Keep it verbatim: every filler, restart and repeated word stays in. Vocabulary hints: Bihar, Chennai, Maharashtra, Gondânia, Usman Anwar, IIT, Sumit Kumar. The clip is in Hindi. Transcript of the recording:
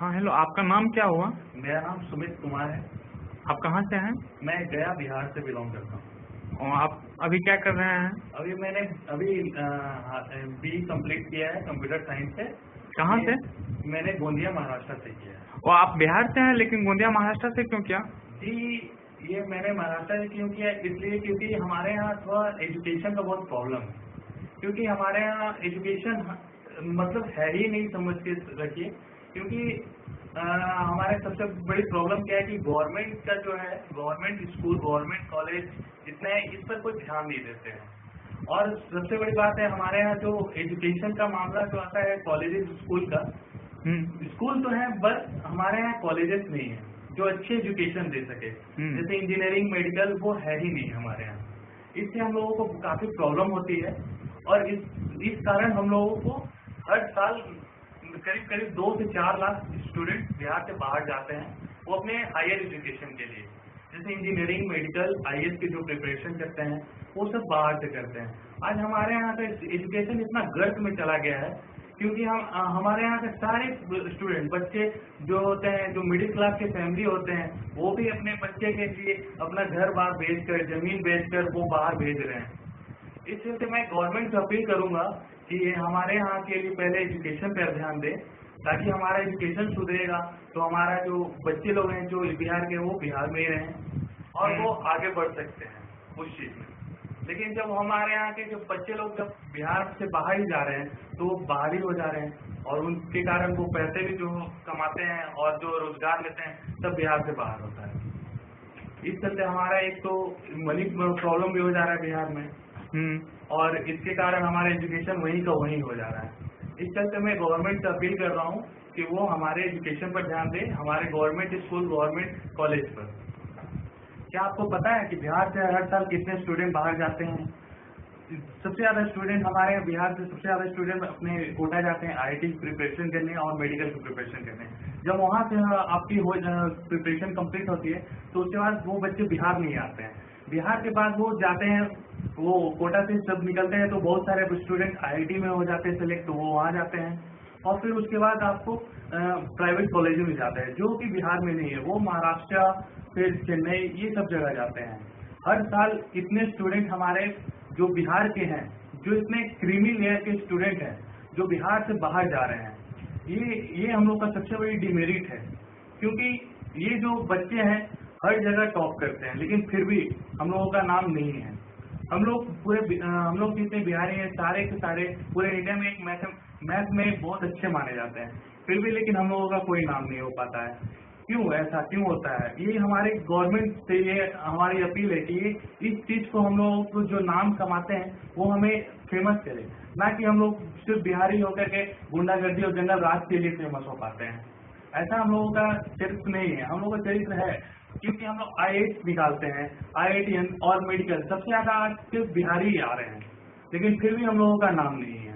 हाँ हेलो, आपका नाम क्या हुआ? मेरा नाम सुमित कुमार है। आप कहाँ से हैं? मैं गया बिहार से बिलोंग करता हूँ। और आप अभी क्या कर रहे हैं? अभी मैंने अभी बी कंप्लीट किया है कंप्यूटर साइंस से। कहाँ से? मैंने गोंदिया महाराष्ट्र से किया है। और आप बिहार से हैं लेकिन गोंदिया महाराष्ट्र से क्यों किया? जी ये मैंने महाराष्ट्र से क्यों किया इसलिए क्योंकि हमारे यहाँ थोड़ा एजुकेशन का बहुत प्रॉब्लम है, क्योंकि हमारे यहाँ एजुकेशन मतलब है ही नहीं, समझ के रखिए। क्योंकि आ, हमारे सबसे बड़ी प्रॉब्लम क्या है कि गवर्नमेंट का जो है गवर्नमेंट स्कूल गवर्नमेंट कॉलेज इतने इस पर कोई ध्यान नहीं देते हैं। और सबसे बड़ी बात है हमारे यहाँ जो एजुकेशन का मामला जो आता है कॉलेजेस स्कूल का, स्कूल तो है बट हमारे यहाँ कॉलेजेस नहीं है जो अच्छी एजुकेशन दे सके, जैसे इंजीनियरिंग मेडिकल वो है ही नहीं हमारे यहाँ। इससे हम लोगों को काफी प्रॉब्लम होती है और इस, इस कारण हम लोगों को हर साल करीब करीब दो से चार लाख स्टूडेंट बिहार से बाहर जाते हैं, वो अपने हायर एजुकेशन के लिए जैसे इंजीनियरिंग मेडिकल आई की जो प्रिपरेशन करते हैं वो सब बाहर से करते हैं। आज हमारे यहाँ का एजुकेशन इतना गर्त में चला गया है क्योंकि हम हमारे यहाँ के सारे स्टूडेंट बच्चे जो होते हैं जो मिडिल क्लास के फैमिली होते हैं वो भी अपने बच्चे के लिए अपना घर बार बेच जमीन बेच वो बाहर भेज रहे हैं। इस चलते मैं गवर्नमेंट से अपील करूंगा कि हमारे यहाँ के लिए पहले एजुकेशन पर ध्यान दें ताकि हमारा एजुकेशन सुधरेगा तो हमारा जो बच्चे लोग हैं जो बिहार के वो बिहार में ही रहें और वो आगे बढ़ सकते हैं उस चीज में। लेकिन जब हमारे यहाँ के जो बच्चे लोग जब बिहार से बाहर ही जा रहे हैं तो वो बाहर ही हो जा रहे हैं और उनके कारण वो पैसे भी जो कमाते हैं और जो रोजगार लेते हैं सब बिहार से बाहर होता है। इस चलते हमारा एक तो मनी प्रॉब्लम भी हो जा रहा है बिहार में और इसके कारण हमारा एजुकेशन वहीं का वहीं हो जा रहा है। इस चलते मैं गवर्नमेंट से अपील कर रहा हूँ कि वो हमारे एजुकेशन पर ध्यान दें, हमारे गवर्नमेंट स्कूल गवर्नमेंट कॉलेज पर। क्या आपको पता है कि बिहार से हर साल कितने स्टूडेंट बाहर जाते हैं? सबसे ज्यादा स्टूडेंट हमारे बिहार से सबसे ज्यादा स्टूडेंट अपने कोटा जाते हैं आई आई टी की प्रिपरेशन करने और मेडिकल की प्रिपरेशन करने। जब वहाँ से आपकी प्रिपरेशन कम्प्लीट होती है तो उसके बाद वो बच्चे बिहार नहीं आते हैं, बिहार के बाद वो जाते हैं वो कोटा से सब निकलते हैं तो बहुत सारे स्टूडेंट आई आई टी में हो जाते हैं सिलेक्ट, तो वो वहाँ जाते हैं और फिर उसके बाद आपको प्राइवेट कॉलेज में जाते हैं जो कि बिहार में नहीं है, वो महाराष्ट्र फिर चेन्नई ये सब जगह जाते हैं। हर साल इतने स्टूडेंट हमारे जो बिहार के हैं जो इतने क्रीमी लेयर के स्टूडेंट हैं जो बिहार से बाहर जा रहे हैं, ये ये हम लोग का सबसे बड़ी डिमेरिट है क्योंकि ये जो बच्चे हैं हर जगह टॉप करते हैं लेकिन फिर भी हम लोगों का नाम नहीं है। हम लोग पूरे हम लोग जितने बिहारी हैं सारे के सारे पूरे इंडिया में एक मैथ मैथ में बहुत अच्छे माने जाते हैं फिर भी लेकिन हम लोगों का कोई नाम नहीं हो पाता है। क्यों ऐसा क्यों होता है? ये हमारे गवर्नमेंट से ये हमारी अपील है कि इस चीज को हम लोग को जो नाम कमाते हैं वो हमें फेमस करे, ना कि हम लोग सिर्फ बिहारी होकर के गुंडागर्दी और जंगल राज के लिए फेमस हो पाते हैं। ऐसा हम लोगों का चरित्र नहीं है। हम लोगों का चरित्र है क्योंकि हम लोग आई आई टी निकालते हैं, आई आई टी और मेडिकल सबसे ज्यादा आज सिर्फ बिहारी आ रहे हैं लेकिन फिर भी हम लोगों का नाम नहीं है।